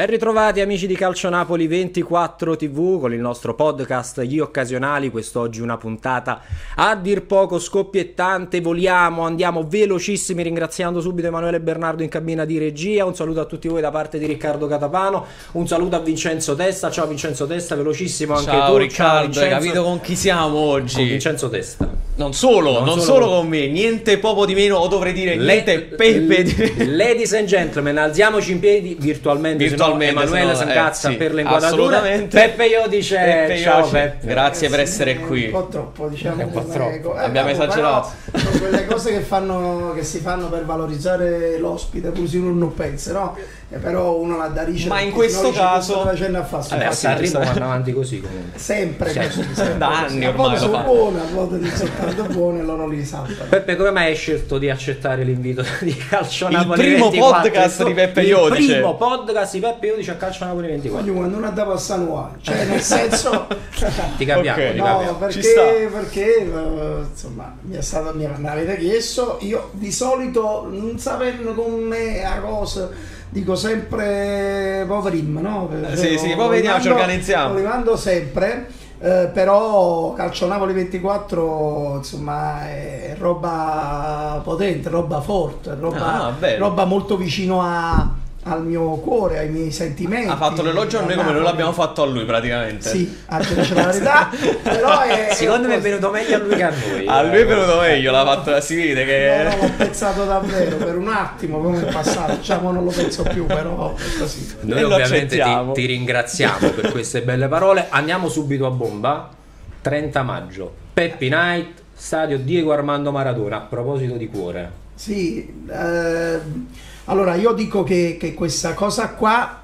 E ritrovati amici di Calcio Napoli 24 TV con il nostro podcast Gli Occasionali. Quest'oggi una puntata a dir poco scoppiettante, voliamo, andiamo velocissimi, ringraziando subito Emanuele Bernardo in cabina di regia. Un saluto a tutti voi da parte di Riccardo Catapano, un saluto a Vincenzo Testa. Ciao Vincenzo Testa, velocissimo anche ciao, tu. Riccardo, ciao Riccardo, hai capito con chi siamo oggi? Con Vincenzo Testa. Non solo con me, niente poco di meno, o dovrei dire niente Peppe di... Ladies and gentlemen, alziamoci in piedi virtualmente. Emanuele Sangazza per l'inquadratura, Peppe Iodice, ciao Peppe. Grazie per essere qui. Un po' troppo, diciamo, un po' troppo. Abbiamo esagerato. Sono quelle cose che si fanno per valorizzare l'ospite, così uno non pensa, no? Però uno la dà ricetta. Ma in questo caso la cena arriva avanti così comunque. Sempre da anni ormai. Sono buone, a volte non sono tanto buone, loro li saltano. Peppe, come mai hai scelto di accettare l'invito di Calcio Napoli 24? Il primo podcast di Peppe Iodice. Il primo podcast di Peppe Iodice a Calcio Napoli 24. Quando non andavo a San Juan, cioè nel senso ti capiamo, okay, no, perché insomma mi avete chiesto, io di solito non sapendo come la cosa dico sempre poverim, no? Sì, poi vediamo, ci organizziamo. Lo mando sempre. Però Calcio Napoli 24 insomma è roba potente, roba forte, roba molto vicino al mio cuore, ai miei sentimenti. Ha fatto l'elogio a noi come noi l'abbiamo fatto a lui praticamente. Sì, c'è la verità, però è secondo me è venuto meglio a lui che a noi. A lui è venuto meglio, l'ha fatto, si vede che no, l'ho pensato davvero per un attimo come è passato, diciamo non lo penso più, però è così. Noi ovviamente ti ringraziamo per queste belle parole. Andiamo subito a bomba. 30 maggio, Peppy Night, Stadio Diego Armando Maradona. A proposito di cuore. Sì, allora io dico che questa cosa qua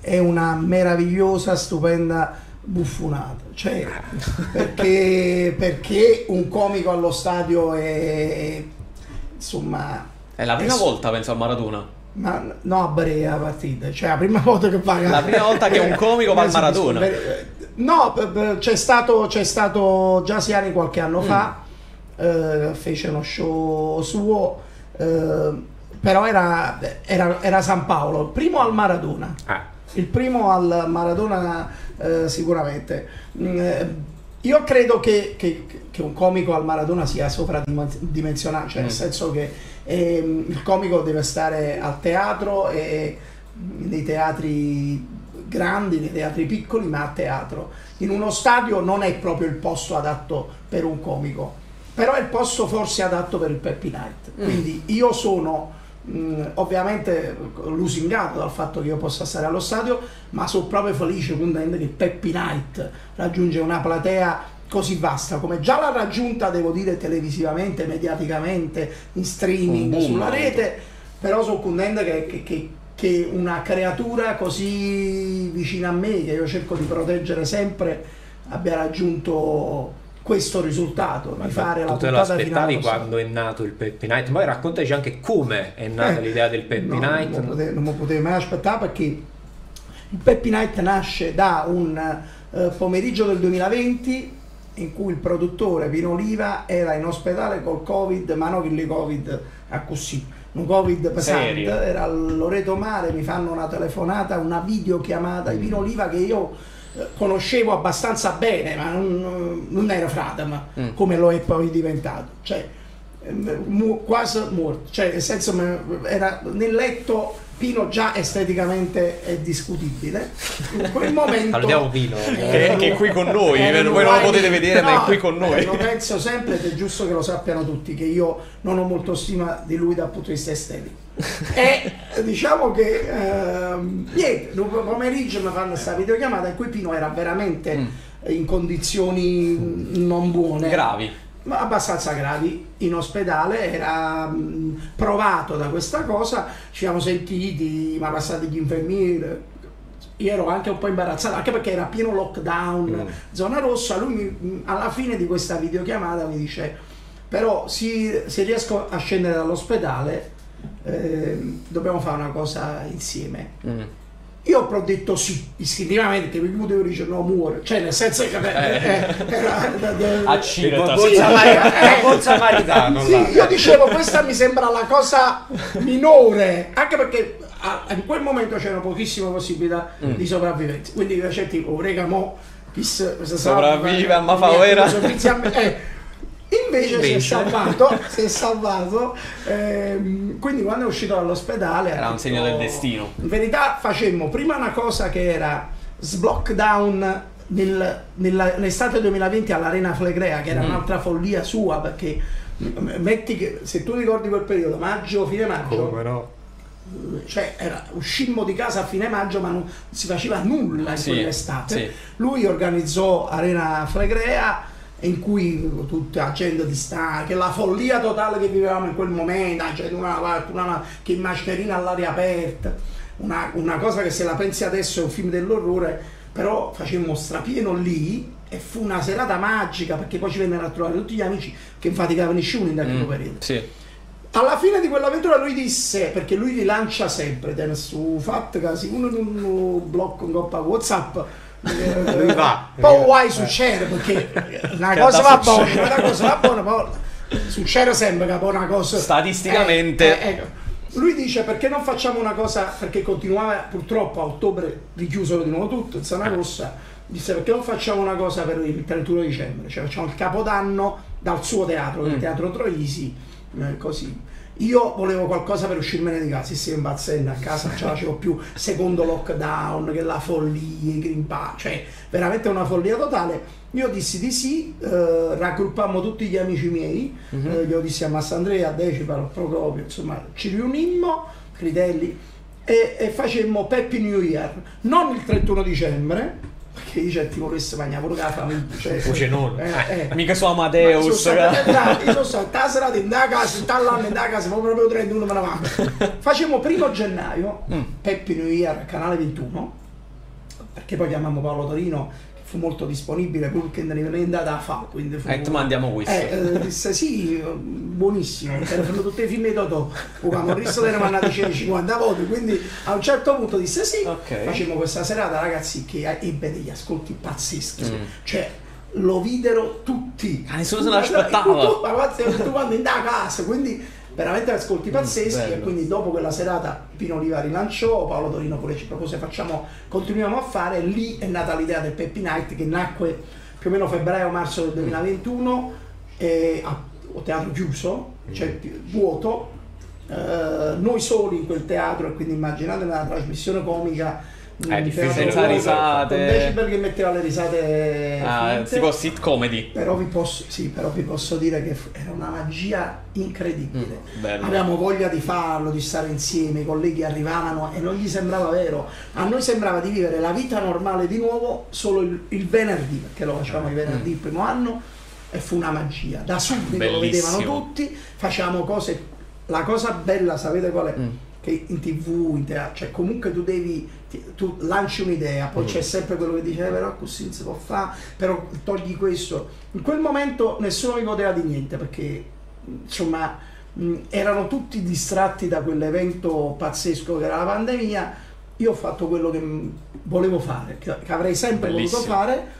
è una meravigliosa, stupenda buffonata, cioè perché un comico allo stadio è insomma... È la prima volta penso al Maradona. Ma no, a Brea la partita, cioè la prima volta che paga. La prima volta che un comico va al Maradona. No, c'è stato Giasiani qualche anno fa, fece uno show suo... però era San Paolo, il primo al Maradona, sicuramente. Io credo che un comico al Maradona sia sovradimensionato, cioè nel senso che il comico deve stare al teatro, e nei teatri grandi, nei teatri piccoli, ma al teatro. In uno stadio non è proprio il posto adatto per un comico, però è il posto forse adatto per il Peppy Night, quindi io sono... ovviamente lusingato dal fatto che io possa stare allo stadio, ma sono proprio felice contento che Peppy Night raggiunge una platea così vasta come già l'ha raggiunta, devo dire, televisivamente, mediaticamente, in streaming, sulla rete, però sono contento che una creatura così vicina a me, che io cerco di proteggere sempre, abbia raggiunto questo risultato. Ma di fare la puntata finale. Tu te l'aspettavi quando è nato il Peppy Night? Poi raccontaci anche come è nata l'idea del Peppy Night. Non mi potevo mai aspettare, perché il Peppy Night nasce da un pomeriggio del 2020 in cui il produttore Pino Oliva era in ospedale col Covid, ma non il Covid a così, un Covid pesante. Serio? Era a Loreto Mare, mi fanno una telefonata, una videochiamata di Pino Oliva che io conoscevo abbastanza bene, ma non ero fratam, come lo è poi diventato, cioè quasi morto, cioè nel senso era nel letto. Pino già esteticamente è discutibile in quel momento. Salutiamo Pino, che è qui con noi, voi non lo potete vedere, no, ma è qui con noi. Lo penso sempre ed è giusto che lo sappiano tutti che io non ho molto stima di lui dal punto di vista estetico. E diciamo che niente, dopo pomeriggio mi fanno questa videochiamata in cui Pino era veramente in condizioni non buone, gravi, ma abbastanza gravi, in ospedale. Era provato da questa cosa, ci siamo sentiti, ma passati gli infermieri, io ero anche un po' imbarazzato, anche perché era pieno lockdown, zona rossa. Lui alla fine di questa videochiamata mi dice: però se riesco a scendere dall'ospedale dobbiamo fare una cosa insieme. Io ho detto sì, istintivamente, perché devo dire no, muore, cioè nel senso che era sì, io dicevo questa mi sembra la cosa minore, anche perché in quel momento c'era pochissima possibilità di sopravvivenza, quindi c'è tipo rega mo sopravviva ma fa ora invece si è salvato quindi quando è uscito dall'ospedale era un segno del destino. In verità facemmo prima una cosa che era sblockdown nell'estate 2020 all'Arena Flegrea, che era un'altra follia sua, perché metti che, se tu ricordi quel periodo, maggio, fine maggio, come no? Cioè uscimmo di casa a fine maggio ma non si faceva nulla in quell'estate. Lui organizzò Arena Flegrea, in cui tutta agenda di stanca, la follia totale che vivevamo in quel momento, cioè una che mascherina all'aria aperta, una cosa che se la pensi adesso è un film dell'orrore, però facemmo strapieno lì e fu una serata magica, perché poi ci vennero a trovare tutti gli amici che infaticavano nessuno in quel periodo. Alla fine di quell'avventura lui disse, perché lui li lancia sempre, su fatto che se uno non blocca un coppa WhatsApp poi guai succede, perché una cosa va buona, una cosa va buona, poi succede sempre che una cosa statisticamente lui dice perché non facciamo una cosa, perché continuava purtroppo a ottobre richiusero di nuovo tutto in zona rossa, disse perché non facciamo una cosa per il 31 dicembre, cioè facciamo il capodanno dal suo teatro, il teatro Troisi, così. Io volevo qualcosa per uscirmene di casa, sì, impazzendo a casa, non ce la facevo più, secondo lockdown, che la follia, i green pass, cioè veramente una follia totale. Io dissi di sì, raggruppammo tutti gli amici miei, io dissi a Massandrea, a Decibel, Procopio, insomma, ci riunimmo, Critelli, e facemmo Peppy New Year, non il 31 dicembre, perché dice ti volesse mangiare pure la famiglia, cioè non mica su Amadeus, sono stata serata in da casa, dall'anno in da casa, ma proprio 31 me la mangio. Facciamo 1° gennaio Peppy New Year Canale 21, perché poi chiamammo Paolo Torino, che fu molto disponibile purché ne veniva da fa, quindi fu ti mandiamo questo disse sì, buonissimo, erano tutti i film di Totò, abbiamo riso delle mannatici 50 volte, quindi a un certo punto disse sì, facciamo questa serata, ragazzi, che ebbe degli ascolti pazzeschi, cioè lo videro tutti, nessuno se l'aspettava, tu quando in da casa, quindi veramente ascolti pazzeschi. Bello. E quindi dopo quella serata Pino Oliva rilanciò, Paolo Torino pure ci propose, continuiamo a fare, lì è nata l'idea del Peppy Night, che nacque più o meno febbraio-marzo del 2021, e teatro chiuso, cioè vuoto, noi soli in quel teatro, e quindi immaginate una trasmissione comica senza risate, con Decibel che metteva le risate tipo sitcomedy, però vi posso dire che era una magia incredibile. Avevamo voglia di farlo, di stare insieme, i colleghi arrivavano e non gli sembrava vero, a noi sembrava di vivere la vita normale di nuovo solo il venerdì, perché lo facevamo il venerdì il primo anno, e fu una magia da subito. Lo vedevano tutti, facevamo cose, la cosa bella sapete qual è? Che in tv, in teatro, cioè comunque tu lanci un'idea, poi c'è sempre quello che dice però così non si può fare, però togli questo. In quel momento nessuno mi godeva di niente, perché insomma erano tutti distratti da quell'evento pazzesco che era la pandemia. Io ho fatto quello che volevo fare, che avrei sempre voluto fare,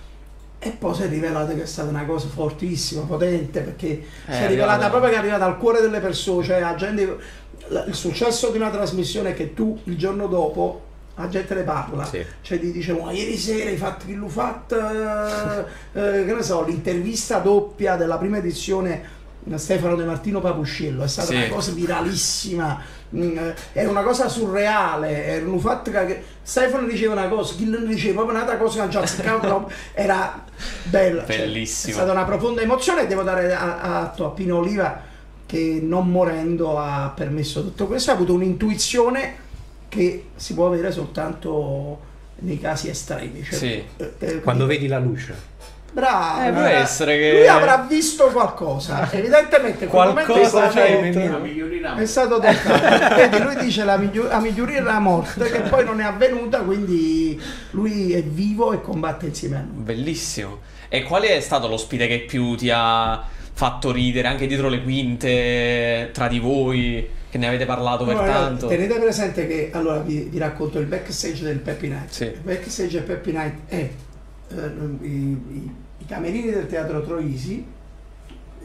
e poi si è rivelato che è stata una cosa fortissima, potente, perché si è rivelata proprio, che è arrivata al cuore delle persone, cioè la gente. Il successo di una trasmissione è che tu il giorno dopo la gente ne parla, cioè ti dice ma ieri sera hai fatto che ne so, l'intervista doppia della prima edizione Stefano De Martino Papuscello è stata una cosa viralissima, era una cosa surreale, era un fatto che Stefano diceva una cosa, Gillen diceva proprio un'altra cosa, che non c'azzecava, era bella, bellissima, cioè, è stata una profonda emozione, e devo dare atto a Pino Oliva, che non morendo ha permesso tutto questo, ha avuto un'intuizione che si può avere soltanto nei casi estremi, cioè, quando vedi la luce. Bravo, può essere che lui avrà visto qualcosa, evidentemente qualcosa è stato tentato. Quindi lui dice la migliorina è la morte, che poi non è avvenuta, quindi lui è vivo e combatte insieme a noi. Bellissimo. E qual è stato l'ospite che più ti ha fatto ridere anche dietro le quinte, tra di voi che ne avete parlato per tanto. Tenete presente che, allora vi racconto il backstage del Peppy Night. Sì. Il backstage del Peppy Night è i camerini del Teatro Troisi,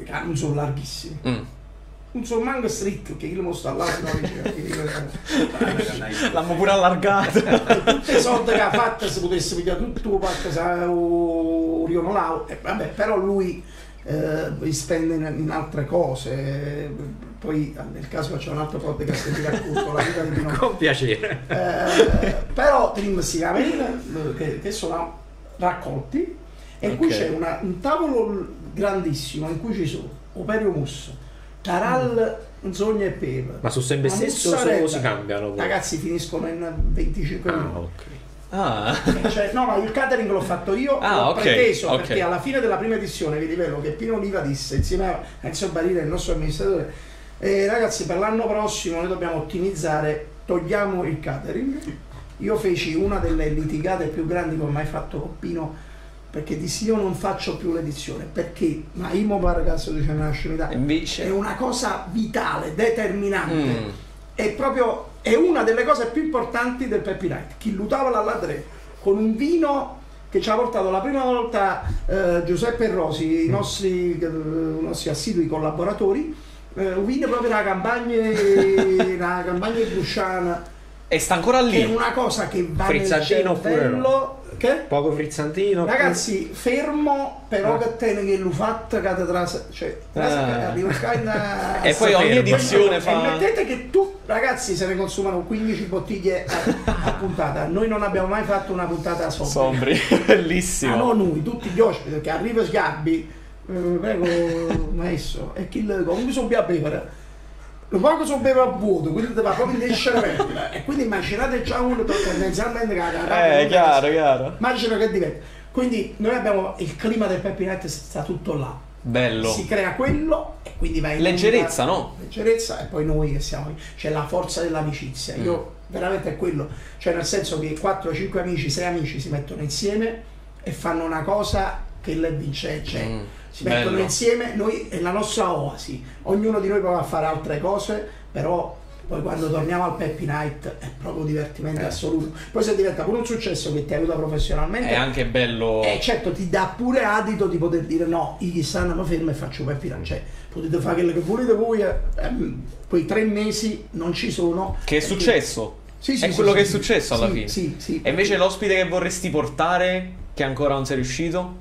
che non sono larghissimi. Non sono manco stretto, che io lo sto allargando. L'hanno pure allargato. Tutte le soldi che ha fatto, se potesse pigliare tutto, vabbè, però lui spende in altre cose. Poi nel caso faccio un altro podcast che vi racconto la vita di Pino. Con piacere. Però questi camerini che sono raccolti, e in cui c'è un tavolo grandissimo in cui ci sono Operio Musso, Taral, Zogna e Peva. Ma sono sempre stesso o si cambiano? Poi? Ragazzi, finiscono in 25 minuti. Cioè, no, ma il catering l'ho fatto io, l'ho preteso perché alla fine della prima edizione vi rivelo che Pino Oliva disse insieme a Enzo Barile, il nostro amministratore, ragazzi, per l'anno prossimo noi dobbiamo ottimizzare, togliamo il catering. Io feci una delle litigate più grandi che ho mai fatto con Pino, perché dissi io non faccio più l'edizione, perché ma Imo Vargas dice nella scimità invece è una cosa vitale, determinante, è proprio, è una delle cose più importanti del Peppy Night. Chi lutava alla 3 con un vino che ci ha portato la prima volta Giuseppe Rosi, i nostri assidui collaboratori, un vino proprio dalla campagna brusciana, e sta ancora lì, che è una cosa che va nel cervello. Che? Poco frizzantino, ragazzi, fermo, però che tene che l'ho fatta, cioè e poi ogni edizione fa, e mettete che tu, ragazzi, se ne consumano 15 bottiglie a puntata. Noi non abbiamo mai fatto una puntata sombri. Bellissimo. No, noi tutti gli ospiti, perché arriva Sgabbi, prego maestro, e chi comunque sono a bevere, lo poco so beva a vuoto, quindi ti va proprio in discervella. E quindi immaginate già uno tendenzialmente che chiaro. Immagino che diventa. Quindi noi abbiamo il clima del Peppy Night, sta tutto là. Bello. Si crea quello e quindi vai in leggerezza, no? Leggerezza, e poi noi che siamo, c'è la forza dell'amicizia. Io veramente è quello, cioè nel senso che 4-5 amici, 6 amici si mettono insieme e fanno una cosa che le vince, cioè si mettono insieme, noi è la nostra oasi, ognuno di noi prova a fare altre cose, però poi quando torniamo al Peppy Night è proprio divertimento assoluto. Poi se diventa pure un successo che ti aiuta professionalmente, è anche bello, e certo ti dà pure adito di poter dire no, io stanno, ma fermo e faccio Peppy Night, cioè potete fare quello che volete voi, quei 3 mesi non ci sono, che è successo, quello che è successo alla fine. E invece l'ospite che vorresti portare, che ancora non sei riuscito?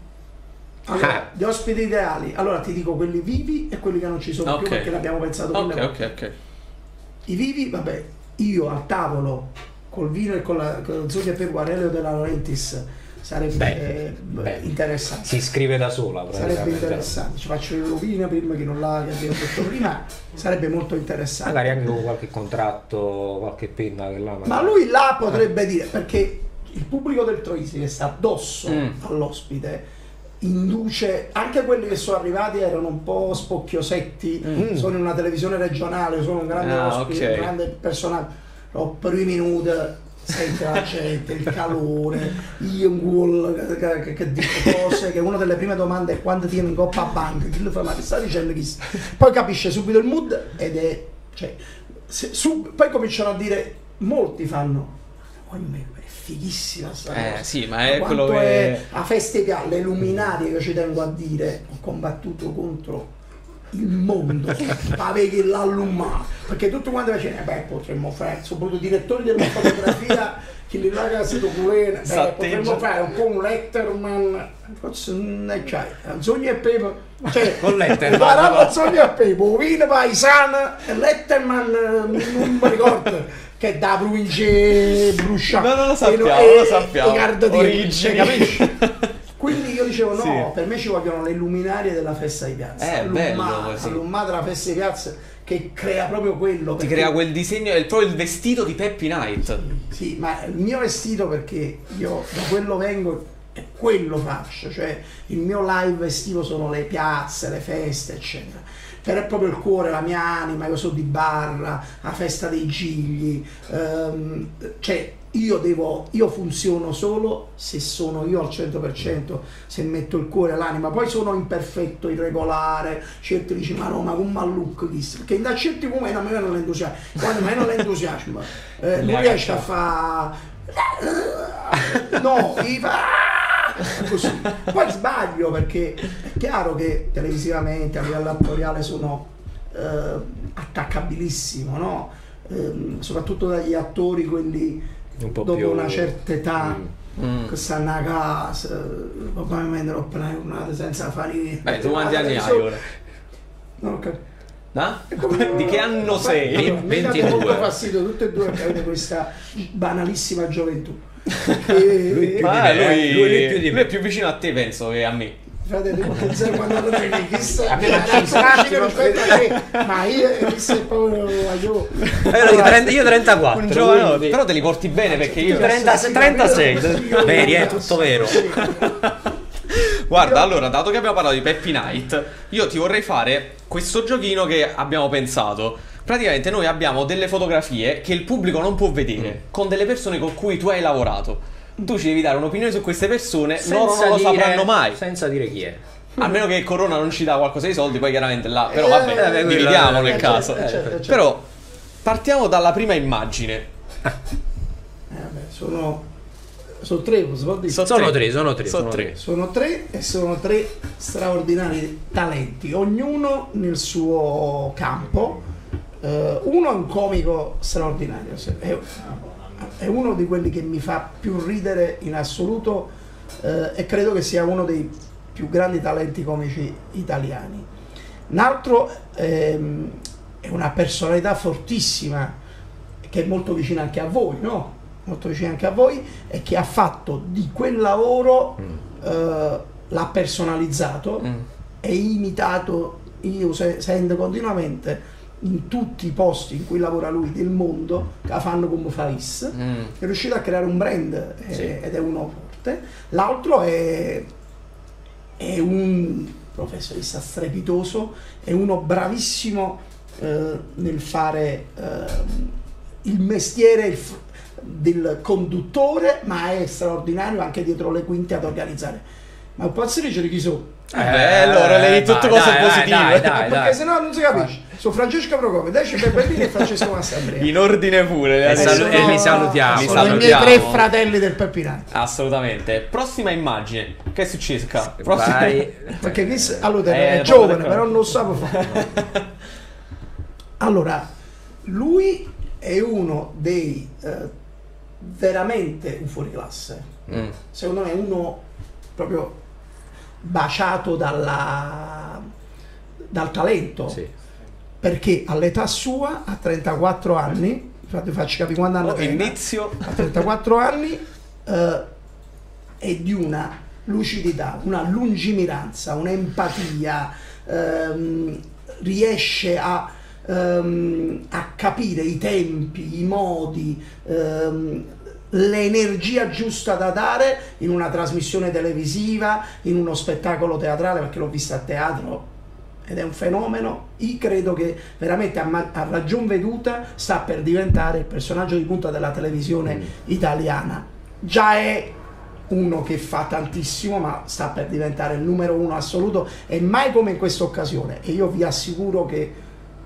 Allora, gli ospiti ideali, allora ti dico quelli vivi e quelli che non ci sono più, perché l'abbiamo pensato prima. I vivi, vabbè, io al tavolo col vino e con la zogna per Aurelio De Laurentiis sarebbe interessante. Si scrive da sola, sarebbe interessante. Ci faccio l'ovina prima che non l'ha, che abbiamo detto prima, sarebbe molto interessante. Magari anche con qualche contratto, qualche penna che là, ma lui là potrebbe dire, perché il pubblico del Troisi che sta addosso all'ospite induce, anche quelli che sono arrivati erano un po' spocchiosetti, sono in una televisione regionale, sono un grande ospite, un grande personaggio, ho per i minuti senti la gente, il calore, io un gol che dice cose, che una delle prime domande è quando tiene in coppa a banca, chi lo fa, ma che sta dicendo chi sta? Poi capisce subito il mood ed è, cioè, poi cominciano a dire, molti fanno, fighissima sta cosa. Sì, ma è quello che è a festeggiare le luminarie, che ci tengo a dire, ho combattuto contro il mondo che l'allumà, perché tutto quanto faceva, potremmo fare, soprattutto direttori della fotografia che li ragazzi potremmo fare un po' un Letterman, forse Zogna e Pepe, cioè con Letterman, Zogna e Pepe, vino paesana, Letterman non mi ricordo, che da province Brusciano, no, non lo sappiamo, origine, capisci? Quindi io dicevo no, per me ci vogliono le luminarie della festa di piazza, l'umma della festa di piazza, che crea proprio quello, ti crea quel disegno, è proprio il vestito di Peppy Night. Sì, ma il mio vestito, perché io da quello vengo e quello faccio, cioè il mio live estivo sono le piazze, le feste, eccetera. Però è proprio il cuore, la mia anima, io sono di Barra, la festa dei Gigli, cioè Io funziono solo se sono io al 100%, se metto il cuore e l'anima. Poi sono imperfetto, irregolare, certi dici ma no, ma con mallucco chissà, perché in da certi momenti a me non l'entusiasmo, quando me non l'entusiasmo non riesce a fare no, così. Poi sbaglio, perché è chiaro che televisivamente a livello attoriale sono attaccabilissimo, no? Soprattutto dagli attori quelli un po' dopo più... una certa età che stanno a casa, probabilmente non per una giornata senza fare niente. Beh, tu quanti anni hai ora? Non ho capito. No? Di che anno sei? Allora, 22. Mi dà molto fastidio tutti e due perché avete questa banalissima gioventù. Lui è più vicino a te, penso, che a me. Frate, devo pensare quando prendi, chissà, ma io sei proprio io 34, un giovane, però te li porti bene perché io 36. Veri, è tutto vero. Guarda, allora, dato che abbiamo parlato di Peppy Night, io ti vorrei fare questo giochino che abbiamo pensato. Praticamente noi abbiamo delle fotografie che il pubblico non può vedere, con delle persone con cui tu hai lavorato. Tu ci devi dare un'opinione su queste persone, loro non lo sapranno mai. Senza dire chi è. A meno che il Corona non ci dà qualcosa di soldi, poi chiaramente là. Però vabbè, dividiamolo in caso. Però partiamo dalla prima immagine. Vabbè, sono tre, posso dire? Sono tre e sono tre straordinari talenti, ognuno nel suo campo. Uno è un comico straordinario. È uno di quelli che mi fa più ridere in assoluto e credo che sia uno dei più grandi talenti comici italiani. Un altro è una personalità fortissima che è molto vicina anche a voi, no? Molto vicina anche a voi, e che ha fatto di quel lavoro, l'ha personalizzato e imitato, io sento continuamente in tutti i posti in cui lavora lui del mondo, che la fanno come Fais, è riuscito a creare un brand, ed è uno forte. L'altro è un professionista strepitoso, è uno bravissimo nel fare il mestiere del conduttore, ma è straordinario anche dietro le quinte ad organizzare. Ma il pazzericcio di chi sono? Allora lei tutto cose positive, perché sennò non si capisce. Sono Francesco Procopi, dai, c'è Peppellini e Francesco Massambrea. In ordine pure, e li salutiamo. Sono i miei tre fratelli del Peppy Night. Assolutamente. Prossima immagine. Che è successo? Perché Chris allora, è giovane, però non lo so fare. Allora, lui è uno dei veramente un fuoriclasse. Secondo me è uno proprio baciato dal talento, perché all'età sua, a 34 anni, infatti faccio capire quando hanno inizio, a 34 anni è di una lucidità, una lungimiranza, un'empatia, riesce a capire i tempi, i modi, l'energia giusta da dare in una trasmissione televisiva, in uno spettacolo teatrale, perché l'ho vista a teatro ed è un fenomeno. Io credo che veramente a ragion veduta sta per diventare il personaggio di punta della televisione italiana. Già è uno che fa tantissimo, ma sta per diventare il numero 1 assoluto, e mai come in questa occasione. E io vi assicuro che,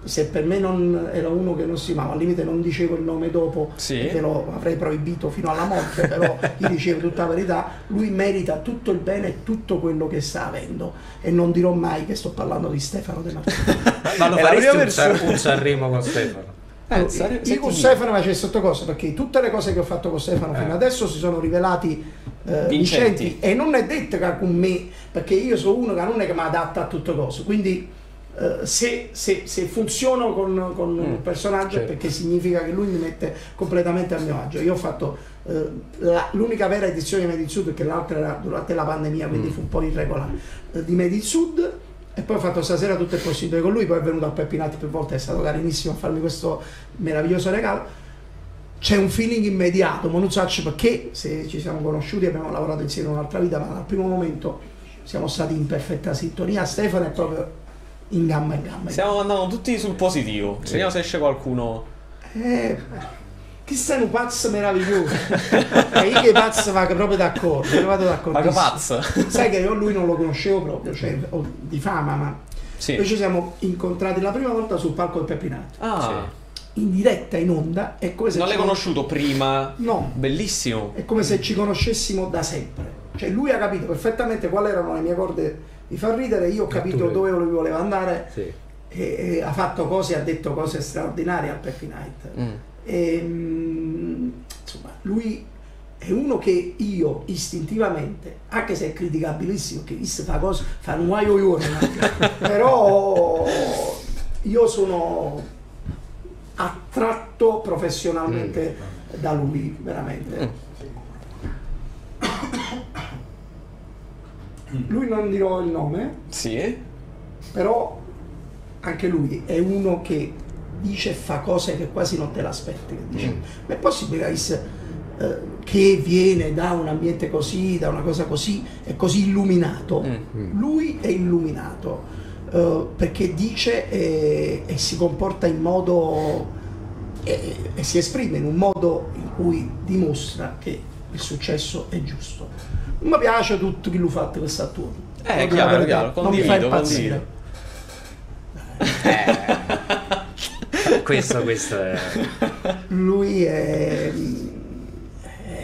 se per me non era uno che non si amava, al limite non dicevo il nome dopo, perché lo avrei proibito fino alla morte, però gli dicevo tutta la verità, lui merita tutto il bene e tutto quello che sta avendo, e non dirò mai che sto parlando di Stefano De Martino. Ma lo faresti un Sanremo con Stefano? Io con Stefano facevo sotto cosa, perché tutte le cose che ho fatto con Stefano fino adesso si sono rivelati vincenti, e non è detto che con me, perché io sono uno che non è che mi adatta a tutto cosa, quindi se funziono con un personaggio, perché significa che lui mi mette completamente a mio agio. Io ho fatto l'unica vera edizione di Made in Sud, perché l'altra era durante la pandemia, quindi fu un po' irregolare, di Made in Sud, e poi ho fatto Stasera tutto il possibile con lui, poi è venuto a Peppy Night più volte, è stato carinissimo a farmi questo meraviglioso regalo. C'è un feeling immediato, ma non so perché, se ci siamo conosciuti abbiamo lavorato insieme in un'altra vita, ma dal primo momento siamo stati in perfetta sintonia. Stefano è proprio in gamma. Stiamo andando tutti sul positivo. Vediamo se esce qualcuno. Che sei un pazzo meraviglioso. E io che pazzo va proprio d'accordo, vado d'accordo. Ma che pazzo. Sai che io lui non lo conoscevo proprio, cioè di fama, ma sì. Noi ci siamo incontrati la prima volta sul palco del Peppy Night. Ah. Sì. In diretta, in onda, è come se... Non l'hai conosciuto prima? No. Bellissimo. È come se ci conoscessimo da sempre. Cioè lui ha capito perfettamente quali erano le mie corde di far ridere, io ho capito dove lui voleva andare. Sì. E ha fatto cose, ha detto cose straordinarie al Peppy Night. Mm. E, insomma, lui è uno che io istintivamente, anche se è criticabilissimo, che fa cose, fa un guaio giorno, però io sono attratto professionalmente da lui, veramente. Lui, non dirò il nome, sì, però anche lui è uno che dice e fa cose che quasi non te l'aspetti. Ma è possibile che viene da un ambiente così, da una cosa così, è così illuminato. Lui è illuminato perché dice e si comporta in modo e si esprime in un modo in cui dimostra che il successo è giusto. Non mi piace tutto chi lo fa questa attorno. Chiaro, chiaro, condivido, non mi fa impazzire. Questo è... Lui è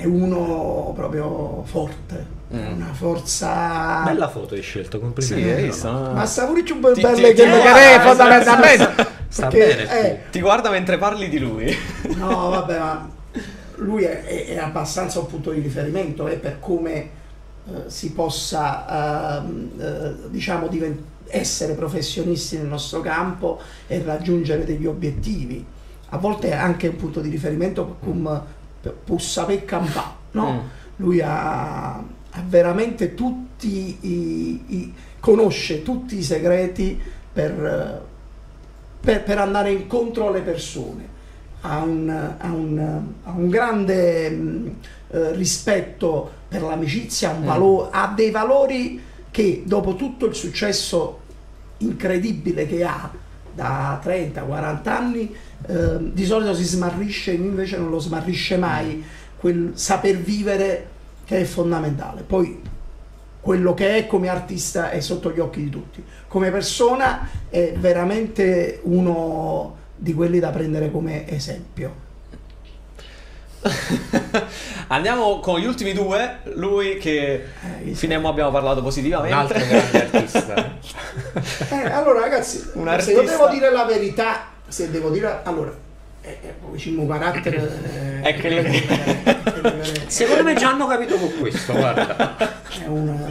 uno proprio forte, una forza... Bella foto hai scelto, complimenti. Sì, no? Ma saporici un po' belle che mi carei fondamentalmente. Sta bene, ti guarda mentre parli di lui. No, vabbè, ma lui è abbastanza un punto di riferimento per come si possa, diciamo, diventare... essere professionisti nel nostro campo e raggiungere degli obiettivi. A volte è anche un punto di riferimento come pussa per campà, no? Lui ha veramente tutti conosce tutti i segreti per andare incontro alle persone. Ha un grande rispetto per l'amicizia, ha dei valori che dopo tutto il successo incredibile che ha da 30-40 anni di solito si smarrisce, invece non lo smarrisce mai, quel saper vivere che è fondamentale. Poi quello che è come artista è sotto gli occhi di tutti, come persona è veramente uno di quelli da prendere come esempio. Andiamo con gli ultimi due. Lui che fino abbiamo parlato positivamente, un altro grande artista. Allora ragazzi, se devo dire la verità, se devo dire, allora diciamo carattere è che secondo me già hanno capito con questo, guarda. È uno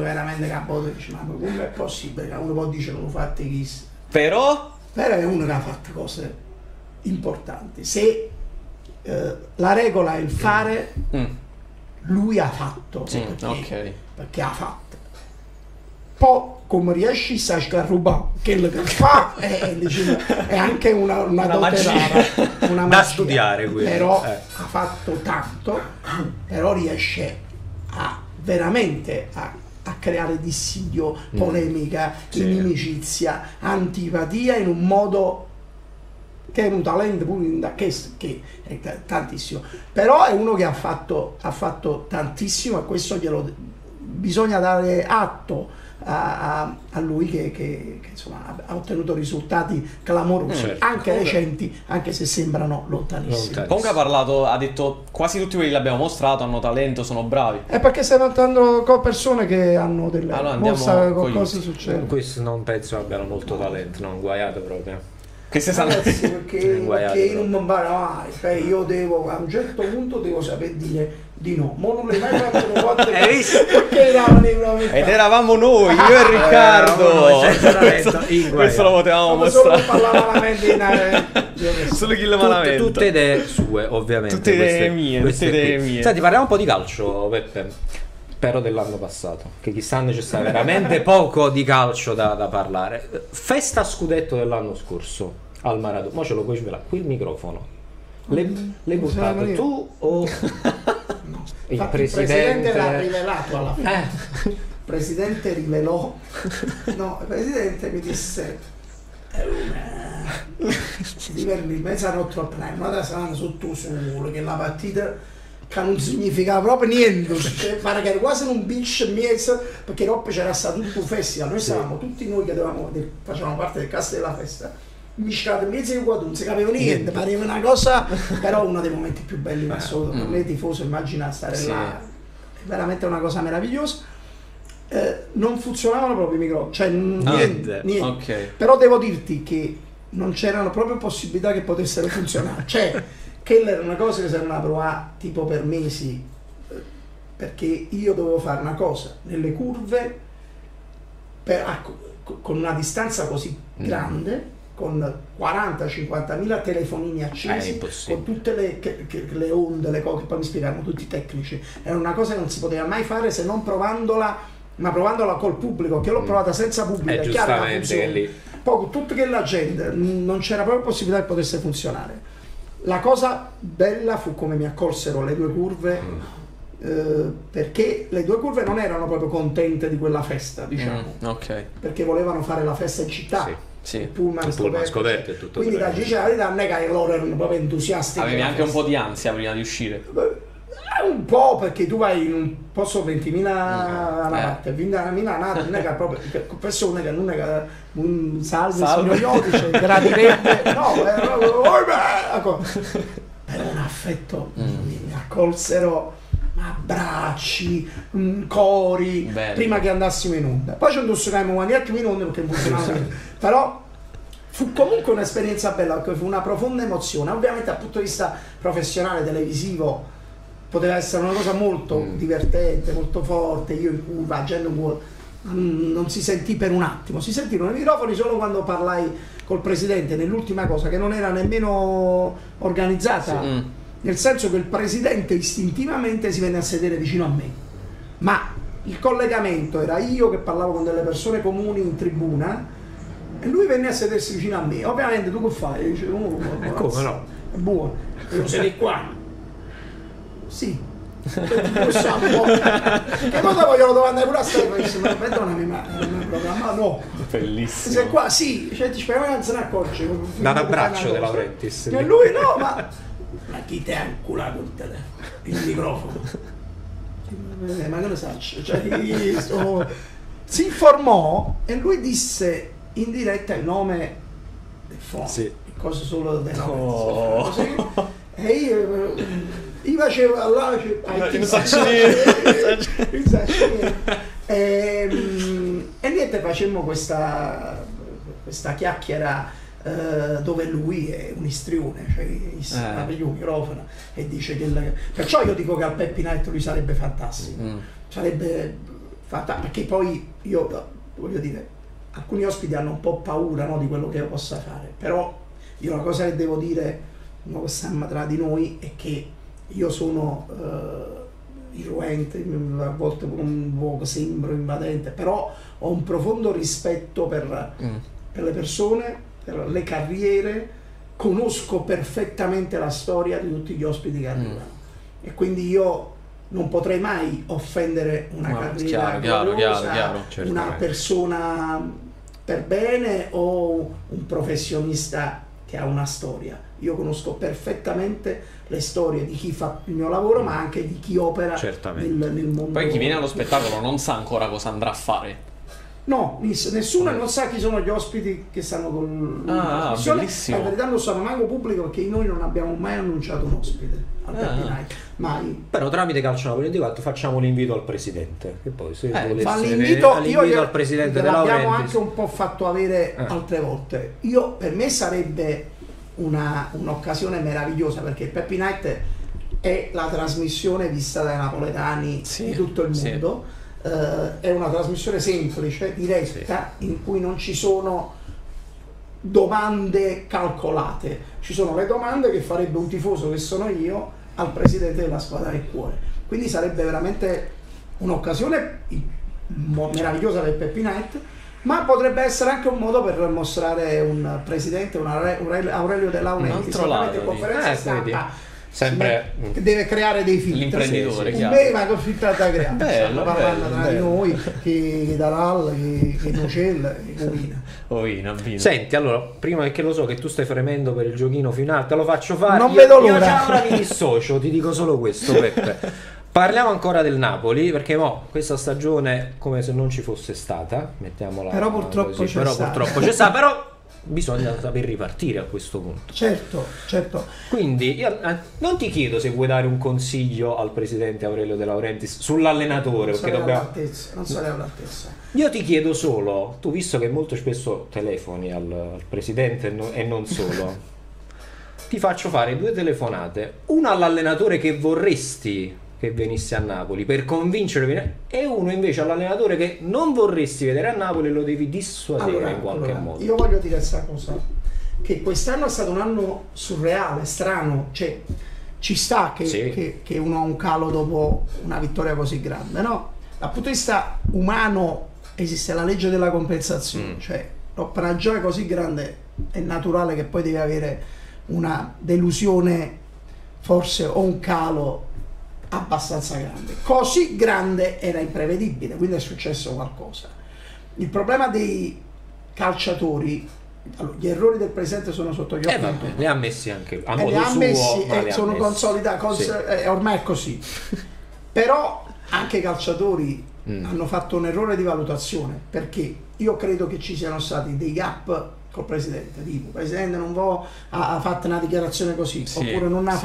veramente capote, ma come è possibile? Uno può dire che lo fate chissà, però è uno che ha fatto cose importanti. Se la regola è il fare, lui ha fatto, sì, perché ha fatto. Poi come riesci a scarrubare quello che fa è anche una dote rara, una magia da studiare, però ha fatto tanto, però riesce a veramente a creare dissidio, polemica, inimicizia, antipatia in un modo che è un talento che è tantissimo, però è uno che ha fatto tantissimo, e questo bisogna dare atto a lui che insomma, ha ottenuto risultati clamorosi, anche recenti, anche se sembrano lontanissimi. Comunque ha detto quasi tutti quelli che abbiamo mostrato hanno talento, sono bravi. È perché stai notando con persone che hanno delle mossa, cosa succede? Questo non penso abbiano molto talento, non guaiato proprio. Ragazzi, perché io non vado mai, cioè io devo a un certo punto devo saper dire di no. Mo non le mai fatto quattro perché eravamo noi, io e Riccardo. Questo lo potevamo mostrare. Solo chi lo malamente. Tutte idee sue, ovviamente. Tutte idee mie. Senti, parliamo un po' di calcio, Peppe. Però dell'anno passato, che quest'anno c'è stato veramente poco di calcio da parlare. Festa scudetto dell'anno scorso al Maradona. Ma ce lo puoi svelare qui il microfono. L'hai buttato tu o no. Il presidente l'ha rivelato alla fine. Il presidente rivelò. No, il presidente mi disse. ci divertì, pensano troppo l'anno, ma adesso saranno sottoso solo che la partita che non significava proprio niente, pare che era quasi un beach mese, perché dopo c'era stato tutto un festival, noi stavamo tutti noi che facevamo parte del cast della festa, mischiate mezzo di qua, non si capiva niente, pareva una cosa, però uno dei momenti più belli assoluto, per me tifoso immagina stare là, è veramente una cosa meravigliosa. Non funzionavano proprio i microfoni, cioè niente. Okay. Però devo dirti che non c'erano proprio possibilità che potessero funzionare, cioè quella era una cosa che si era una prova tipo per mesi, perché io dovevo fare una cosa nelle curve con una distanza così grande, con 40-50.000 telefonini accesi, con tutte le onde, le cose che poi mi spiegavano tutti i tecnici, era una cosa che non si poteva mai fare se non provandola, ma provandola col pubblico, che l'ho provata senza pubblico, è chiaro che funziona. Poi con tutta la gente non c'era proprio possibilità che potesse funzionare. La cosa bella fu come mi accolsero le due curve, perché le due curve non erano proprio contente di quella festa, diciamo, perché volevano fare la festa in città. Sì, il pullman scoperto e tutto. Quindi da Gigi, la verità non è che loro erano proprio entusiasti. Avevi anche un po' di ansia prima di uscire? Un po', perché tu vai in un posto 20.000 alla parte, 20.000 nati, non è che proprio persone che non è che un salve il signor Iodice, gradirebbe, no, era un affetto, mi accolsero abbracci, cori. Bello. Prima che andassimo in onda, poi ci indossavamo neanche in onda perché funzionava, però fu comunque un'esperienza bella, fu una profonda emozione. Ovviamente dal punto di vista professionale televisivo poteva essere una cosa molto divertente, molto forte, io in curva, gente non si sentì per un attimo, si sentirono i microfoni solo quando parlai col presidente nell'ultima cosa che non era nemmeno organizzata. Nel senso che il presidente istintivamente si venne a sedere vicino a me, ma il collegamento era io che parlavo con delle persone comuni in tribuna e lui venne a sedersi vicino a me. Ovviamente tu che fai? Dice, come no? È buono. Non sei qua? Sì. Che cosa vogliono domandare pure a Stefano? Perdonami, ma il programma no. Bellissimo. Se qua, sì, cioè, ti spero che non se ne accorge. Da un abbraccio De Laurentiis. E lui no, ma... Ma chi ti ha inculato il telefono? Il microfono? Ma che lo sai? Cioè, si informò e lui disse in diretta il nome del fondo, cosa solo del nome. E io facevo là, e niente, facemmo questa chiacchiera dove lui è un istrione, cioè apre un microfono e dice che perciò io dico che al Peppy Night lui sarebbe fantastico, perché poi io voglio dire, alcuni ospiti hanno un po' paura, no, di quello che io possa fare, però io la cosa che devo dire, una cosa tra di noi, è che io sono irruente, a volte un po' sembro invadente, però ho un profondo rispetto per le persone, le carriere, conosco perfettamente la storia di tutti gli ospiti che arrivano e quindi io non potrei mai offendere una carriera, chiaro, una persona per bene o un professionista che ha una storia. Io conosco perfettamente le storie di chi fa il mio lavoro, ma anche di chi opera nel mondo. Poi chi viene allo spettacolo non sa ancora cosa andrà a fare. No, nessuno non sa chi sono gli ospiti che stanno con la trasmissione. In verità non sono manco pubblico, perché noi non abbiamo mai annunciato un ospite al Peppy Night. Mai. Però tramite Calcio Napoli 24 facciamo l'invito al presidente. Che poi se l'invito al presidente della Juventus l'abbiamo anche un po' fatto avere altre volte. Io, per me sarebbe un'occasione meravigliosa, perché il Peppy Night è la trasmissione vista dai napoletani di tutto il mondo. È una trasmissione semplice, diretta, in cui non ci sono domande calcolate, ci sono le domande che farebbe un tifoso, che sono io, al presidente della squadra del cuore. Quindi sarebbe veramente un'occasione meravigliosa per Peppy Night, ma potrebbe essere anche un modo per mostrare un presidente, Aurelio De Laurentiis, in conferenza stampa sempre che deve creare dei film, l'imprenditore beva così tanta creanza, bello, la parla tra noi che Dalal, che Nocella, che Ovina. Senti, allora, prima che lo so che tu stai fremendo per il giochino finale, te lo faccio fare, non vedo l'ora. Io già ora mi dissocio, ti dico solo questo, Peppe. Parliamo ancora del Napoli, perché mo questa stagione come se non ci fosse stata, mettiamola, però purtroppo c'è stata, però bisogna saper ripartire a questo punto. Certo, certo. Quindi io non ti chiedo se vuoi dare un consiglio al presidente Aurelio De Laurentiis sull'allenatore, perché dobbiamo... non saremo all'altezza. Io ti chiedo solo, tu visto che molto spesso telefoni al presidente e non solo, ti faccio fare due telefonate, una all'allenatore che vorresti che venisse a Napoli per convincere, e uno invece all'allenatore che non vorresti vedere a Napoli, lo devi dissuadere in qualche modo. Io voglio dire questa cosa, che quest'anno è stato un anno surreale, strano, cioè ci sta che, sì, che uno ha un calo dopo una vittoria così grande, no? Dal punto di vista umano esiste la legge della compensazione, cioè dopo una gioia così grande è naturale che poi devi avere una delusione forse o un calo abbastanza grande, così grande era imprevedibile, quindi è successo qualcosa. Il problema dei calciatori, allora, gli errori del presente sono sotto gli occhi, li ha messi anche a modo suo, e sono consolidati, ormai è così. Però anche i calciatori hanno fatto un errore di valutazione, perché io credo che ci siano stati dei gap col presidente, tipo il presidente non ha fatto una dichiarazione così, oppure non ha,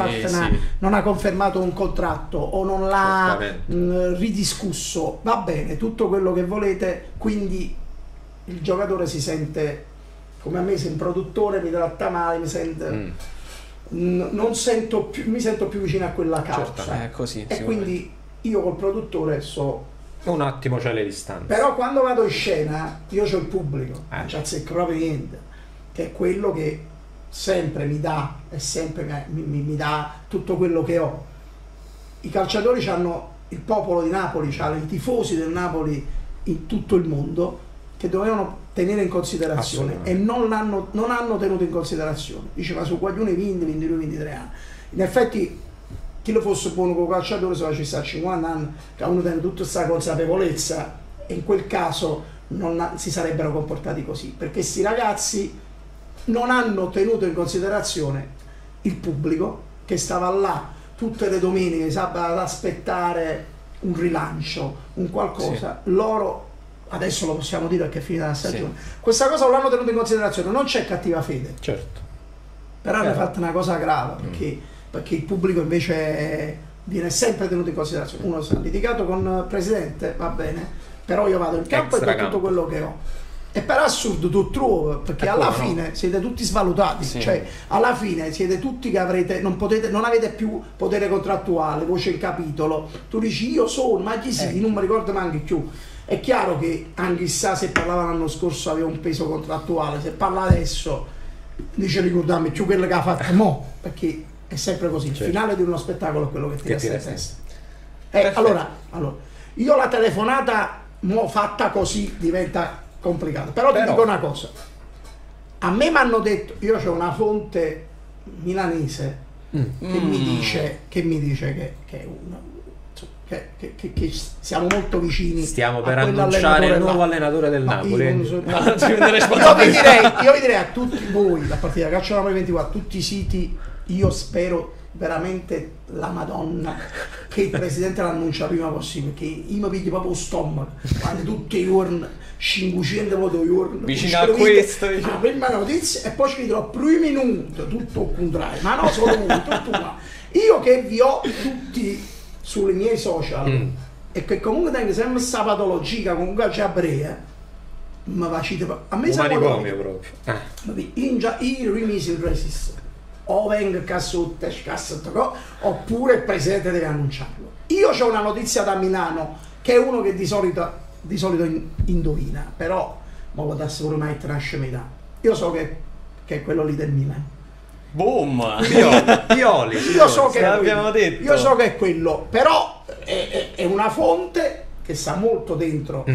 non ha confermato un contratto, o non l'ha ridiscusso, va bene, tutto quello che volete, quindi il giocatore si sente, come a me, se un produttore mi tratta male, mi sente, non sento più, mi sento più vicino a quella causa, e quindi io col produttore un attimo c'è le distanze, però quando vado in scena io c'ho il pubblico, non c'è proprio niente, che è quello che sempre mi dà, e sempre mi dà tutto quello che ho. I calciatori hanno il popolo di Napoli, c'hanno i tifosi del Napoli in tutto il mondo, che dovevano tenere in considerazione e non hanno tenuto in considerazione. Diceva su Guaglione 20, 22, 23 anni, in effetti chi lo fosse buono con il calciatore se facesse a 50 anni, che uno tiene tutta questa consapevolezza, e in quel caso non si sarebbero comportati così, perché questi ragazzi non hanno tenuto in considerazione il pubblico che stava là tutte le domeniche, ad aspettare un rilancio, un qualcosa. Loro, adesso lo possiamo dire perché è finita la stagione, questa cosa non l'hanno tenuta in considerazione, non c'è cattiva fede, però hanno fatto una cosa grave, perché il pubblico invece viene sempre tenuto in considerazione. Uno si è litigato con il presidente, va bene, però io vado in campo e do tutto quello che ho. E per assurdo tu trovi, perché alla fine siete tutti svalutati, cioè alla fine siete tutti che avrete, non avete più potere contrattuale, voce in capitolo. Tu dici io sono, ma chi sei? Non mi ricordo neanche più. È chiaro che anche sa, se parlava l'anno scorso aveva un peso contrattuale, se parla adesso dice ricordami più quello che ha fatto mo, perché è sempre così, il finale di uno spettacolo è quello che ti resta in testa. Allora, io la telefonata fatta così diventa complicata, però ti dico una cosa, a me mi hanno detto, io c'ho una fonte milanese che mi dice che siamo molto vicini. Stiamo per annunciare il nuovo allenatore del Napoli. Io vi direi a tutti voi, la partita Calcio Napoli 24, tutti i siti, io spero veramente la Madonna che il presidente l'annuncia prima possibile, che io mi pigli proprio lo stomaco quando tutti i giorni 500 volte i giorni vicino a questo la prima notizia, e poi ci vedrò primo minuto tutto il contrario, ma no, solo uno, tutto qua. Io che vi ho tutti sui miei social e che comunque tengo sempre questa patologia, comunque c'è a Brea, ma faccio a me sembra proprio io rimisi il resistente, o vengo cassutte, oppure il presidente deve annunciarlo. Io ho una notizia da Milano, che è uno che di solito indovina, però mo lo dà solo mai trash metà. Io so che è quello lì del Milano. Boom! Io so che l'abbiamo detto. Io so che è quello, però è una fonte che sta molto dentro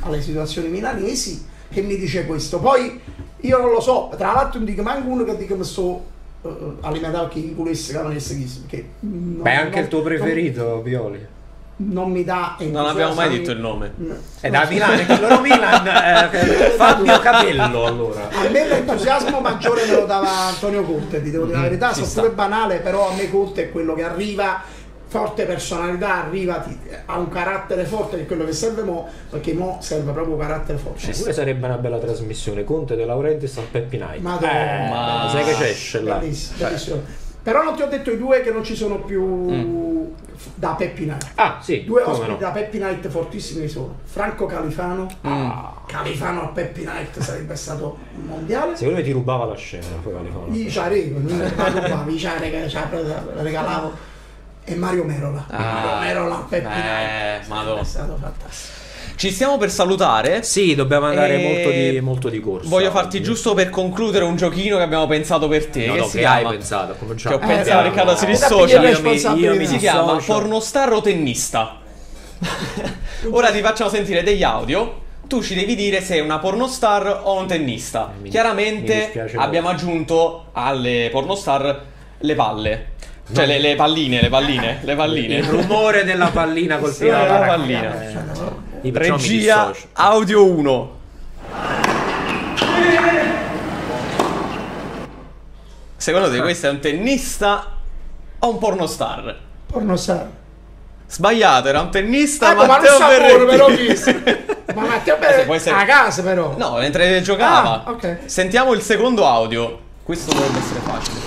alle situazioni milanesi, che mi dice questo. Poi io non lo so, tra l'altro non dico manco uno che dico mi sto alimentava chi volesse, perché beh, anche il tuo preferito, Pioli. Non mi dà, non abbiamo mai detto il nome. È da Milano, allora Milan, Fabio Capello. Allora a me l'entusiasmo maggiore me lo dava Antonio Conte, ti devo dire la verità, sono pure banale, però a me Conte è quello che arriva, forte personalità, arriva, ha un carattere forte, che è quello che serve mo, perché mo serve proprio carattere forte. Eppure sarebbe una bella trasmissione, Conte De Laurentiis al Peppy Night. Ma sai che c'esce là. Però non ti ho detto i due che non ci sono più da Peppy Night. Ah sì, due ospiti da Peppy Night fortissimi sono Franco Califano. Califano al Peppy Night sarebbe stato mondiale. Secondo me ti rubava la scena poi Califano. Io regalavo. E Mario Merola, Peppe Night, è stato fantastico. Ci stiamo per salutare. Sì, dobbiamo andare molto di corsa. Voglio farti giusto per concludere un giochino che abbiamo pensato per te. No, che hai pensato? Che ho pensato, Riccardo si dissocia. Io mi si chiama pornostar o tennista. Ora ti facciamo sentire degli audio. Tu ci devi dire se è una pornostar o un tennista. Chiaramente abbiamo aggiunto alle pornostar le palle. Cioè le palline. Il rumore della pallina colpita dalla pallina. Regia audio 1. Secondo te questo è un tennista o un pornostar? Pornostar. Sbagliato, era un tennista. Matteo Berrettini. Ma Matteo Berrettini a casa però. No, mentre giocava. Sentiamo il secondo audio. Questo dovrebbe essere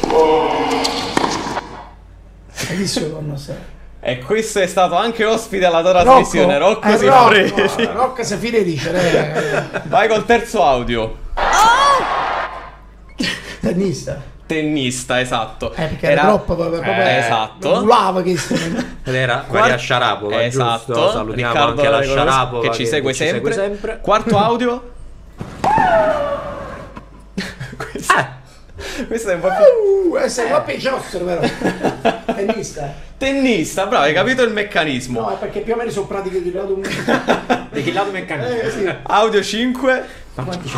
facile. E questo è stato anche ospite alla trasmissione, Rocco Sifredi. Rocco Sifredi dice. Vai col terzo audio. Tennista, esatto. Perché era troppo esatto. Bravo che era la Sciarapova, esatto. Giusto? Salutiamo Riccardo anche la Sciarapova che ci segue sempre. Quarto audio. Questo è un po' più... questo è un po' peggiostro però. Tennista, bravo, hai capito il meccanismo. No, è perché più o meno sono pratiche di lato meccanismo. Sì. Audio 5. Ma quanti c'è?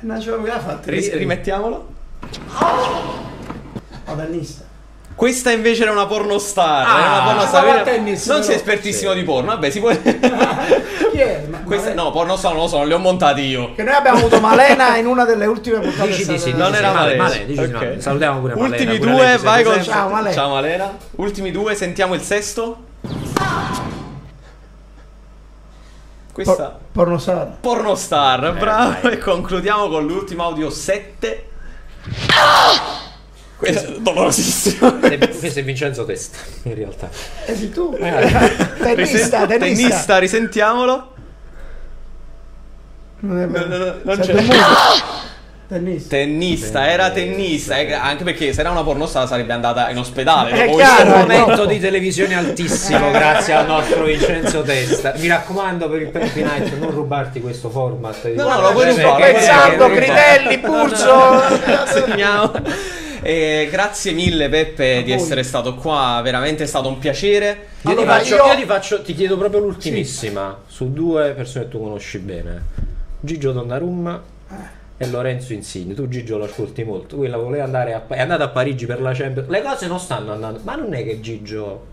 Non ce l'aveva fatta. Rimettiamolo. Tennista. Questa invece era una pornostar. Non sei espertissimo di porno. Vabbè, si può. Chi è? No, pornostar non lo so, non li ho montati io. Che noi abbiamo avuto Malena in una delle ultime puntate. Non era Malena. Salutiamo pure Malena. Ultimi due, vai con. Ciao Malena. Ultimi due, sentiamo il sesto. Questa. Pornostar. Pornostar, bravo. E concludiamo con l'ultimo audio 7. Questo è dolorosissimo. Questo è Vincenzo Testa, in realtà. E sei tu? Tennista, risentiamolo. Non c'è. Tennista, era tennista, anche perché se era una pornostar sarebbe andata in ospedale. È chiaro, un momento di televisione altissimo, grazie al nostro Vincenzo Testa. Mi raccomando, per il Peppy Night non rubarti questo format. No, lo puoi rubare. Pensando, Critelli, Purzo. Segniamo. Grazie mille Peppe di essere stato qua, veramente è stato un piacere. Ti chiedo proprio l'ultimissima su due persone che tu conosci bene, Gigio Donnarumma e Lorenzo Insigne. Tu Gigio lo ascolti molto, lui voleva andare è andato a Parigi per la Champions. Le cose non stanno andando, ma non è che Gigio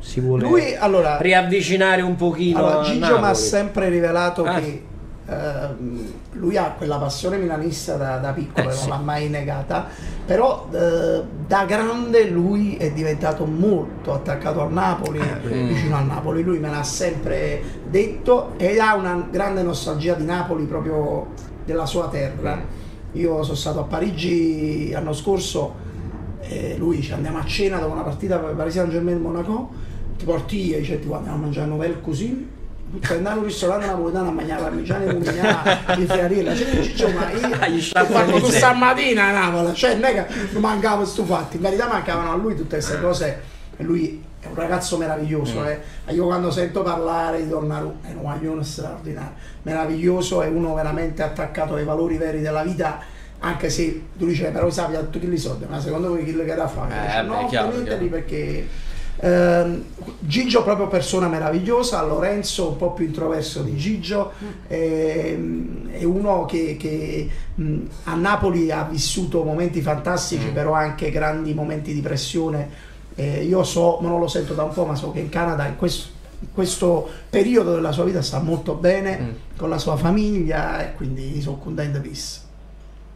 si vuole riavvicinare un pochino. Gigio mi ha sempre rivelato che lui ha quella passione milanista da piccolo, non l'ha mai negata, però da grande lui è diventato molto attaccato al Napoli, vicino al Napoli, lui me l'ha sempre detto e ha una grande nostalgia di Napoli, proprio della sua terra. Io sono stato a Parigi l'anno scorso e lui dice andiamo a cena dopo una partita per Paris Saint-Germain Monaco, ti porti io, dice ti andiamo a mangiare nouvelle cuisine. Andare a un ristorante napoletano a mangiare parmigiani di friarella, ma io ho fatto stamattina a Napoli, cioè non è che non mancava stufatti, in verità mancavano a lui tutte queste cose e lui è un ragazzo meraviglioso. Io quando sento parlare di Donnarumma è un guaglione straordinario, meraviglioso, è uno veramente attaccato ai valori veri della vita, anche se tu dici però sapia tutti i soldi, ma secondo voi chi lo che da fare? No, niente lì perché Gigio proprio persona meravigliosa, Lorenzo un po' più introverso di Gigio, è uno che a Napoli ha vissuto momenti fantastici, però anche grandi momenti di pressione. Io so, ma non lo sento da un po', ma so che in Canada in questo periodo della sua vita sta molto bene con la sua famiglia, e quindi sono contento di questo.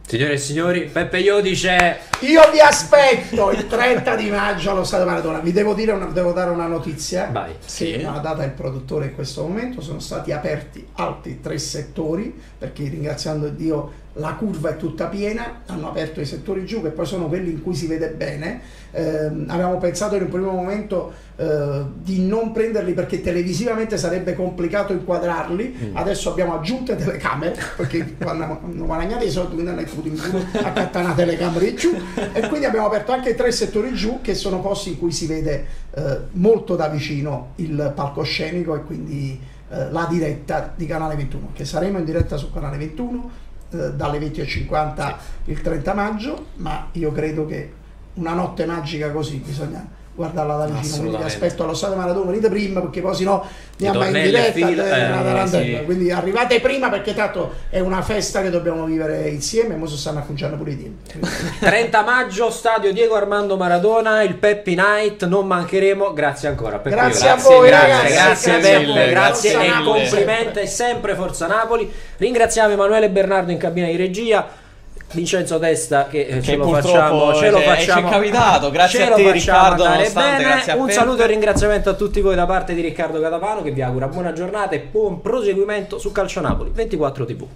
Signore e signori, Peppe Iodice, io vi aspetto il 30 di maggio allo Stadio Maradona. Vi devo dare una notizia. Vai. Sì, è una data il produttore in questo momento. Sono stati aperti altri 3 settori, perché ringraziando Dio la curva è tutta piena. Hanno aperto i settori giù, che poi sono quelli in cui si vede bene. Avevamo pensato in un primo momento di non prenderli, perché televisivamente sarebbe complicato inquadrarli. Adesso abbiamo aggiunto telecamere, perché quando non guadagnate i soldi, quindi hanno accattano una telecamera in giù, e quindi abbiamo aperto anche 3 settori giù, che sono posti in cui si vede molto da vicino il palcoscenico, e quindi la diretta di Canale 21, che saremo in diretta su Canale 21 dalle 20:50 il 30 maggio, ma io credo che una notte magica così bisogna guardarla da vicino, quindi vi aspetto allo Stadio Maradona, venite prima, perché poi sennò andiamo in diretta, quindi arrivate prima, perché tanto è una festa che dobbiamo vivere insieme, e mo' si stanno acconciando pure i tempi. 30 maggio, Stadio Diego Armando Maradona, il Peppy Night, non mancheremo, grazie ancora Peppe. Grazie a voi ragazzi, grazie e complimenti, sempre Forza Napoli. Ringraziamo Emanuele Bernardo in cabina di regia, Vincenzo Testa che ce lo facciamo, è capitato, grazie a te Riccardo, grazie a te. Un saluto e ringraziamento a tutti voi da parte di Riccardo Catapano, che vi augura buona giornata e buon proseguimento su Calcio Napoli 24 TV.